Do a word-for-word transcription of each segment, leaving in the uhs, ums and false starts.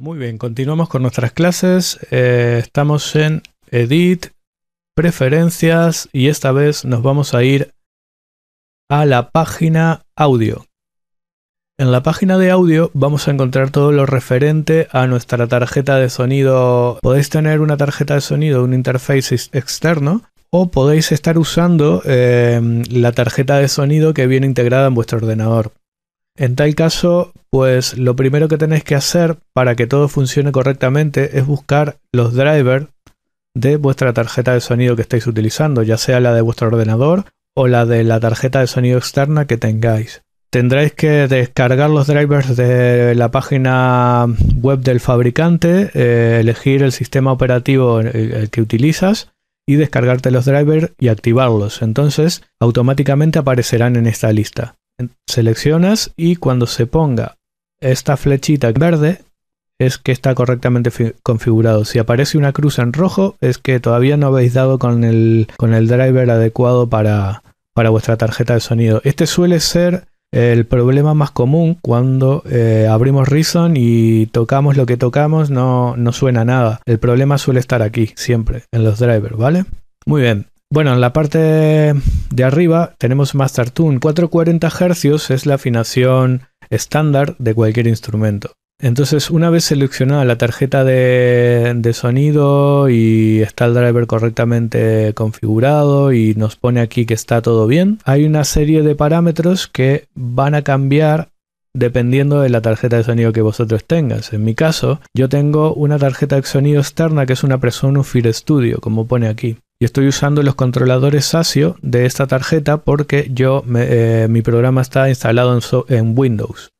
Muy bien, continuamos con nuestras clases. Eh, estamos en Edit, Preferencias y esta vez nos vamos a ir a la página Audio. En la página de audio vamos a encontrar todo lo referente a nuestra tarjeta de sonido. Podéis tener una tarjeta de sonido, un interface externo, o podéis estar usando eh, la tarjeta de sonido que viene integrada en vuestro ordenador. En tal caso, pues lo primero que tenéis que hacer para que todo funcione correctamente es buscar los drivers de vuestra tarjeta de sonido que estáis utilizando, ya sea la de vuestro ordenador o la de la tarjeta de sonido externa que tengáis. Tendréis que descargar los drivers de la página web del fabricante, eh, elegir el sistema operativo el, el que utilizas y descargarte los drivers y activarlos. Entonces automáticamente aparecerán en esta lista. Seleccionas y cuando se ponga esta flechita verde es que está correctamente configurado. Si aparece una cruz en rojo es que todavía no habéis dado con el, con el driver adecuado para, para vuestra tarjeta de sonido. Este suele ser el problema más común cuando eh, abrimos Reason y tocamos lo que tocamos, no, no suena nada. El problema suele estar aquí, siempre, en los drivers, ¿vale? Muy bien. Bueno, en la parte de arriba tenemos Master Tune. cuatrocientos cuarenta hercios es la afinación estándar de cualquier instrumento. Entonces, una vez seleccionada la tarjeta de, de sonido y está el driver correctamente configurado y nos pone aquí que está todo bien, hay una serie de parámetros que van a cambiar dependiendo de la tarjeta de sonido que vosotros tengas. En mi caso, yo tengo una tarjeta de sonido externa que es una Presonus Fire Studio, como pone aquí. Y estoy usando los controladores ASIO de esta tarjeta porque yo, me, eh, mi programa está instalado en, so en Windows.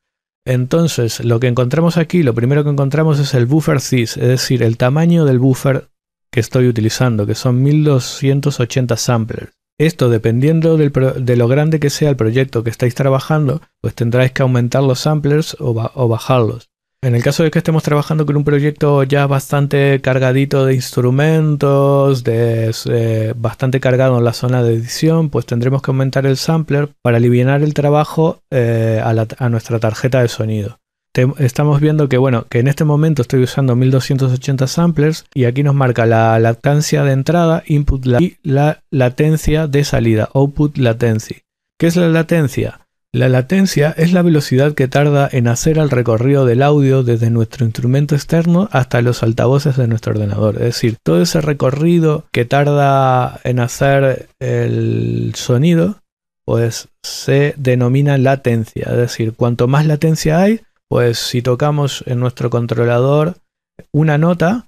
Entonces, lo que encontramos aquí, lo primero que encontramos es el buffer size, es decir, el tamaño del buffer que estoy utilizando, que son mil doscientos ochenta samplers. Esto, dependiendo del pro de lo grande que sea el proyecto que estáis trabajando, pues tendráis que aumentar los samplers o, ba o bajarlos. En el caso de que estemos trabajando con un proyecto ya bastante cargadito de instrumentos, de, eh, bastante cargado en la zona de edición, pues tendremos que aumentar el sampler para aliviar el trabajo eh, a, la, a nuestra tarjeta de sonido. Te, estamos viendo que, bueno, que en este momento estoy usando mil doscientos ochenta samplers y aquí nos marca la latencia de entrada, input la, y la latencia de salida, output latency. ¿Qué es la latencia? La latencia es la velocidad que tarda en hacer el recorrido del audio desde nuestro instrumento externo hasta los altavoces de nuestro ordenador. Es decir, todo ese recorrido que tarda en hacer el sonido, pues se denomina latencia. Es decir, cuanto más latencia hay, pues si tocamos en nuestro controlador una nota,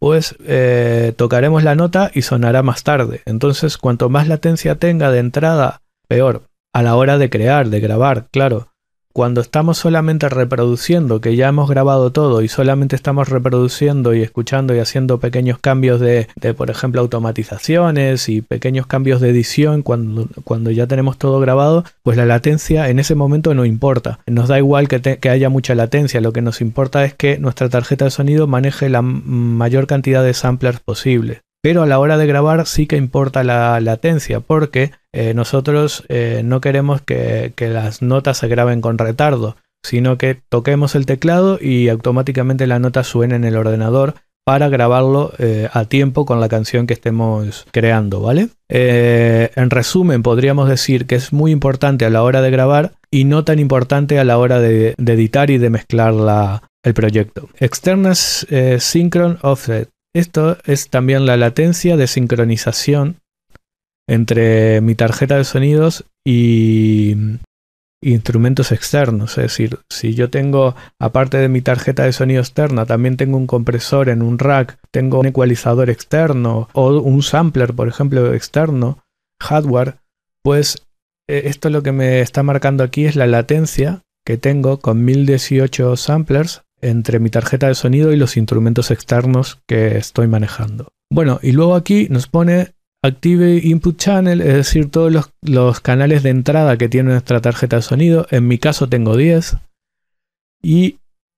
pues eh, tocaremos la nota y sonará más tarde. Entonces, cuanto más latencia tenga de entrada, peor. A la hora de crear, de grabar, claro. Cuando estamos solamente reproduciendo, que ya hemos grabado todo y solamente estamos reproduciendo y escuchando y haciendo pequeños cambios de, de por ejemplo, automatizaciones y pequeños cambios de edición cuando, cuando ya tenemos todo grabado, pues la latencia en ese momento no importa. Nos da igual que, te, que haya mucha latencia, lo que nos importa es que nuestra tarjeta de sonido maneje la mayor cantidad de samplers posible. Pero a la hora de grabar sí que importa la latencia porque eh, nosotros eh, no queremos que, que las notas se graben con retardo, sino que toquemos el teclado y automáticamente la nota suene en el ordenador para grabarlo eh, a tiempo con la canción que estemos creando, ¿vale? Eh, en resumen, podríamos decir que es muy importante a la hora de grabar y no tan importante a la hora de, de editar y de mezclar la, el proyecto. Externas eh, Synchron Offset. Esto es también la latencia de sincronización entre mi tarjeta de sonidos y instrumentos externos. Es decir, si yo tengo, aparte de mi tarjeta de sonido externa, también tengo un compresor en un rack, tengo un ecualizador externo o un sampler, por ejemplo, externo, hardware, pues esto lo que me está marcando aquí es la latencia que tengo con mil dieciocho samplers entre mi tarjeta de sonido y los instrumentos externos que estoy manejando. Bueno, y luego aquí nos pone Active Input Channel, es decir, todos los, los canales de entrada que tiene nuestra tarjeta de sonido. En mi caso tengo diez. Y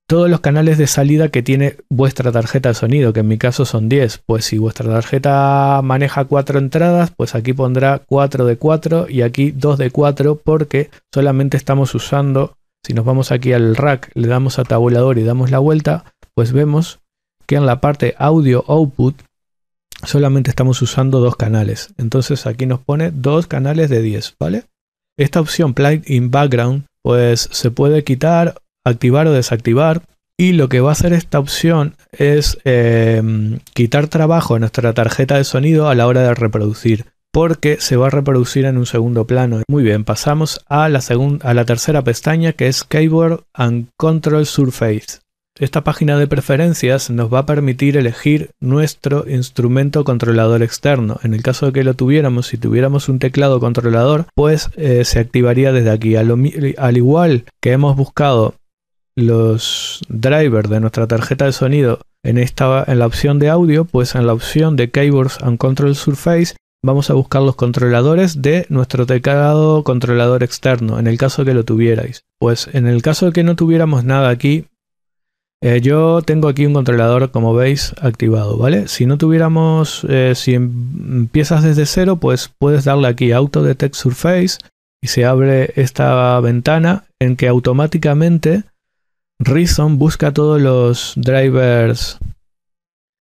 todos los canales de salida que tiene vuestra tarjeta de sonido, que en mi caso son diez. Pues si vuestra tarjeta maneja cuatro entradas, pues aquí pondrá cuatro de cuatro y aquí dos de cuatro, porque solamente estamos usando, si nos vamos aquí al rack, le damos a tabulador y damos la vuelta, pues vemos que en la parte audio output solamente estamos usando dos canales. Entonces aquí nos pone dos canales de diez, ¿vale? Esta opción Plug in Background pues se puede quitar, activar o desactivar, y lo que va a hacer esta opción es eh, quitar trabajo a nuestra tarjeta de sonido a la hora de reproducir, porque se va a reproducir en un segundo plano. Muy bien, pasamos a la, a la tercera pestaña, que es Keyboard and Control Surface. Esta página de preferencias nos va a permitir elegir nuestro instrumento controlador externo. En el caso de que lo tuviéramos, si tuviéramos un teclado controlador, pues eh, se activaría desde aquí. Al, al igual que hemos buscado los drivers de nuestra tarjeta de sonido en, esta, en la opción de audio, pues en la opción de Keyboards and Control Surface vamos a buscar los controladores de nuestro teclado controlador externo, en el caso de que lo tuvierais. Pues en el caso de que no tuviéramos nada aquí, eh, yo tengo aquí un controlador, como veis, activado, ¿vale? Si no tuviéramos, eh, si empiezas desde cero, pues puedes darle aquí Auto Detect Surface y se abre esta ventana en que automáticamente Reason busca todos los drivers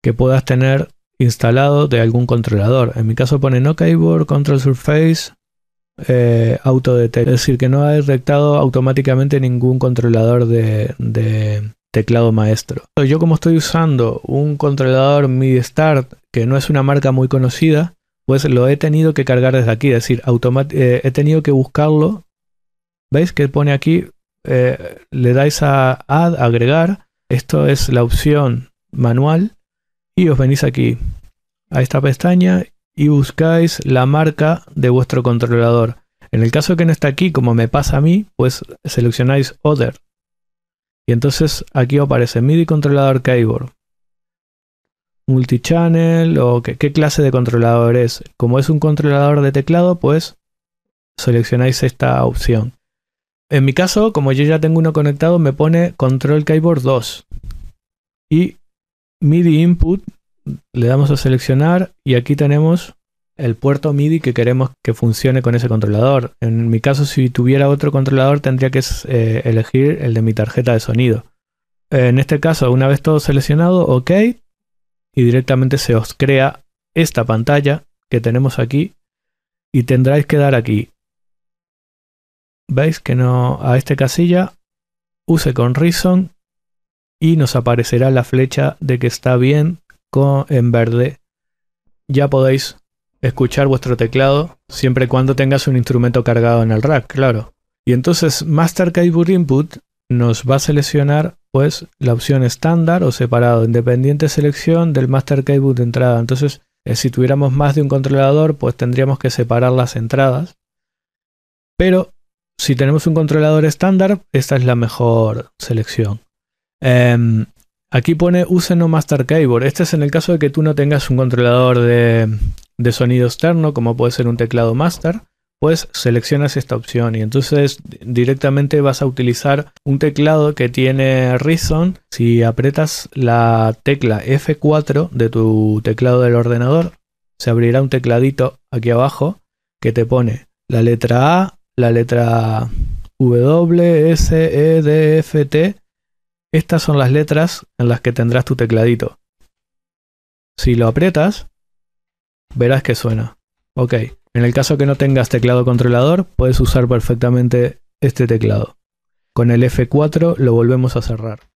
que puedas tener instalado de algún controlador. En mi caso pone no keyboard, control surface, eh, auto detect. Es decir, que no ha detectado automáticamente ningún controlador de, de teclado maestro. Yo, como estoy usando un controlador MIDI Start, que no es una marca muy conocida, pues lo he tenido que cargar desde aquí. Es decir, eh, he tenido que buscarlo. ¿Veis que pone aquí? Eh, le dais a Add, agregar, esto es la opción manual, y os venís aquí a esta pestaña y buscáis la marca de vuestro controlador. En el caso que no está aquí, como me pasa a mí, pues seleccionáis Other y entonces aquí aparece MIDI controlador keyboard multichannel, o que, qué clase de controlador es. Como es un controlador de teclado, pues seleccionáis esta opción. En mi caso, como yo ya tengo uno conectado, me pone Control Keyboard dos. Y MIDI Input le damos a seleccionar y aquí tenemos el puerto MIDI que queremos que funcione con ese controlador. En mi caso, si tuviera otro controlador, tendría que eh, elegir el de mi tarjeta de sonido. En este caso, una vez todo seleccionado, OK. Y directamente se os crea esta pantalla que tenemos aquí y tendráis que dar aquí. Veis que no, a esta casilla use con Reason y nos aparecerá la flecha de que está bien con, en verde. Ya podéis escuchar vuestro teclado siempre y cuando tengas un instrumento cargado en el rack, claro. Y entonces Master Keyboard Input nos va a seleccionar pues la opción estándar o separado, independiente selección del Master Keyboard de entrada. Entonces eh, si tuviéramos más de un controlador, pues tendríamos que separar las entradas, pero si tenemos un controlador estándar, esta es la mejor selección. Eh, aquí pone use no master keyboard. Este es en el caso de que tú no tengas un controlador de, de sonido externo, como puede ser un teclado master, pues seleccionas esta opción y entonces directamente vas a utilizar un teclado que tiene Reason. Si aprietas la tecla F cuatro de tu teclado del ordenador, se abrirá un tecladito aquí abajo que te pone la letra A, la letra W, S, E, D, F, T. Estas son las letras en las que tendrás tu tecladito. Si lo aprietas, verás que suena. Ok, en el caso que no tengas teclado controlador, puedes usar perfectamente este teclado. Con el F cuatro lo volvemos a cerrar.